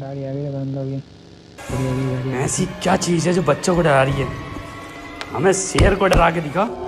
गाड़ी आ गई, बंद हो गई। ऐसी क्या चीज है जो बच्चों को डरा रही है? हमें शेर को डरा के दिखा।